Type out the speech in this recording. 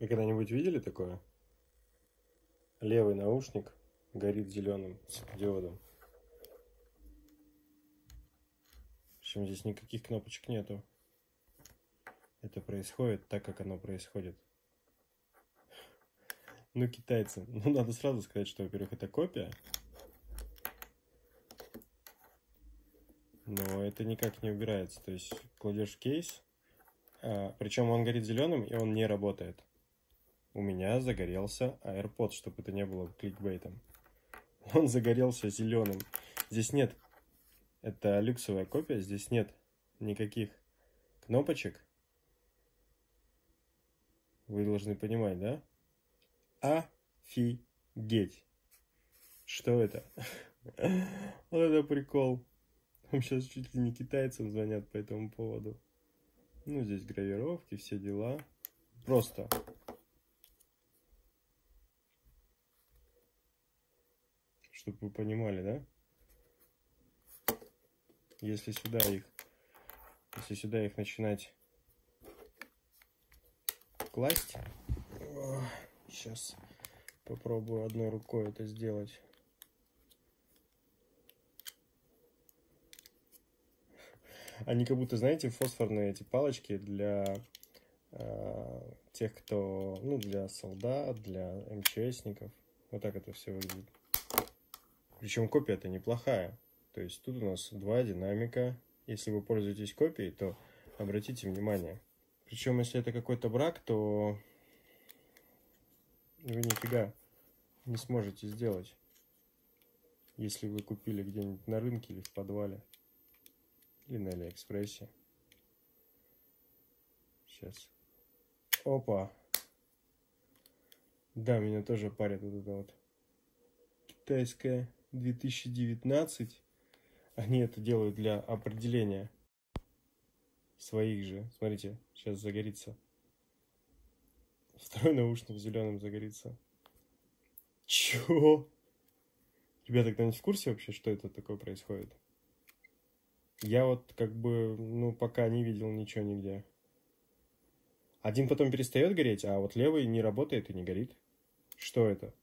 Вы когда-нибудь видели такое? Левый наушник горит зеленым светодиодом. В общем, здесь никаких кнопочек нету. Это происходит так, как оно происходит. Ну, китайцы. Ну, надо сразу сказать, что, во-первых, это копия. Но это никак не убирается. То есть кладешь кейс, причем он горит зеленым, и он не работает. У меня загорелся AirPod, чтобы это не было кликбейтом. Он загорелся зеленым. Здесь нет. Это люксовая копия. Здесь нет никаких кнопочек. Вы должны понимать, да? Офигеть! Что это? Вот это прикол. Там сейчас чуть ли не китайцам звонят по этому поводу. Ну, здесь гравировки, все дела. Просто... чтобы вы понимали, да? Если сюда их начинать класть, сейчас попробую одной рукой это сделать. Они как будто, знаете, фосфорные эти палочки для тех, кто, ну, для солдат, для МЧСников. Вот так это все выглядит. Причем копия-то неплохая. То есть тут у нас два динамика. Если вы пользуетесь копией, то обратите внимание. Причем если это какой-то брак, то вы нифига не сможете сделать. Если вы купили где-нибудь на рынке или в подвале. Или на Алиэкспрессе. Сейчас. Опа! Да, меня тоже парит вот это вот. Китайская... 2019. Они это делают для определения своих же. Смотрите, сейчас загорится. Второй наушник зеленым загорится. Чё? Ребята, кто-нибудь в курсе вообще, что это такое происходит? Я вот как бы, ну, пока не видел ничего нигде. Один потом перестает гореть, а вот левый не работает и не горит. Что это?